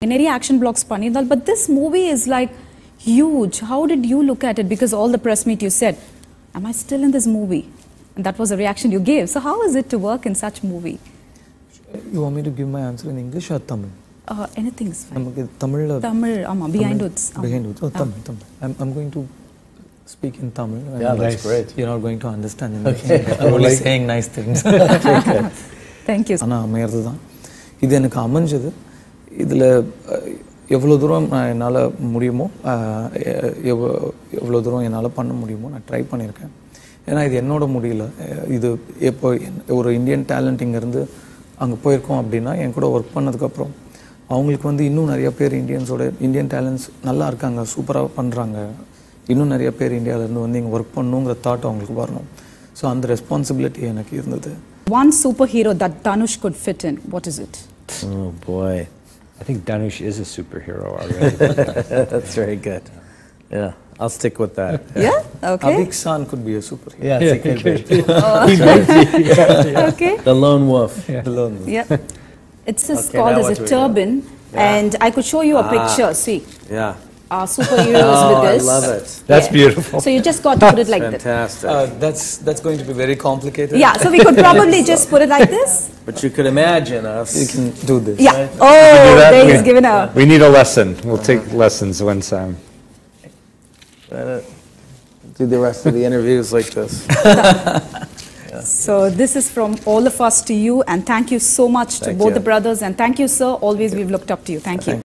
Action blocks, but this movie is like huge. How did you look at it? Because all the press meet you said, am I still in this movie? And that was the reaction you gave. So how is it to work in such movie? You want me to give my answer in English or Tamil? Anything is fine. Tamil, behind hoods. Behind hoods. Oh, Tamil, Tamil. I'm going to speak in Tamil. Yeah, that's great. You're not going to understand in English. I'm only saying nice things. Thank you. இதில் எவ்வளோ தூரம் நான் என்னால் முடியுமோ எவ்வளோ தூரம் என்னால் பண்ண முடியுமோ நான் ட்ரை பண்ணியிருக்கேன். ஏன்னா இது என்னோட முடியல. இது எப்போ ஒரு இந்தியன் டேலண்ட் இங்கேருந்து அங்கே போயிருக்கோம் அப்படின்னா என் கூட ஒர்க் பண்ணதுக்கப்புறம் அவங்களுக்கு வந்து இன்னும் நிறைய பேர் இந்தியன்ஸோட இந்தியன் டேலண்ட்ஸ் நல்லா இருக்காங்க, சூப்பராக பண்ணுறாங்க, இன்னும் நிறைய பேர் இந்தியாவிலேருந்து வந்து இங்கே ஒர்க் பண்ணணுங்கிற தாட் அவங்களுக்கு வரணும். ஸோ அந்த ரெஸ்பான்சிபிலிட்டி எனக்கு இருந்தது. One superhero that Dhanush could fit in, what is it? Oh boy. I think Dhanush is a superhero already. That's very good. Yeah, I'll stick with that. Yeah? Okay. Avik San could be a superhero. Yeah, yeah, he could be. Okay. The lone wolf. Yeah. The lone wolf. Yeah. It's called as a turban, and I could show you a picture, see. Yeah. Our superheroes with this. I love it. That's beautiful. So you just got to put it like this. Fantastic. That's going to be very complicated. Yeah, so we could probably just put it like this. But you could imagine us. You can do this. Yeah. Right? Oh, there he's giving up. We need a lesson. We'll take lessons one time. Do the rest of the interviews like this. So this is from all of us to you, and thank you so much to both the brothers, and thank you, sir. Always we've looked up to you. Thank you.